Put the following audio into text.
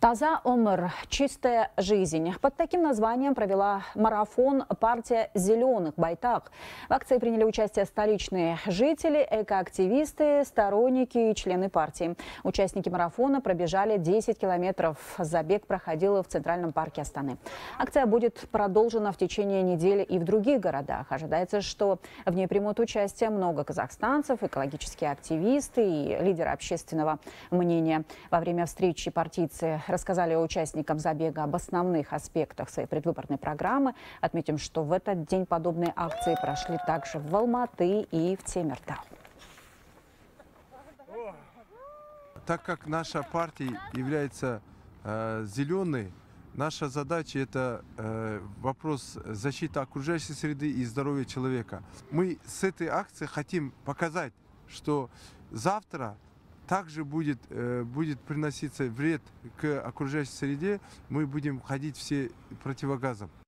Таза Омр. Чистая жизнь. Под таким названием провела марафон партия «Зеленых байтах». В акции приняли участие столичные жители, экоактивисты, сторонники и члены партии. Участники марафона пробежали 10 километров. Забег проходил в Центральном парке Астаны. Акция будет продолжена в течение недели и в других городах. Ожидается, что в ней примут участие много казахстанцев, экологические активисты и лидеры общественного мнения. Во время встречи партийцы рассказали участникам забега об основных аспектах своей предвыборной программы. Отметим, что в этот день подобные акции прошли также в Алматы и в Темиртау. Так как наша партия является зеленой, наша задача – это вопрос защиты окружающей среды и здоровья человека. Мы с этой акции хотим показать, что завтра также будет приноситься вред к окружающей среде, мы будем ходить все противогазом.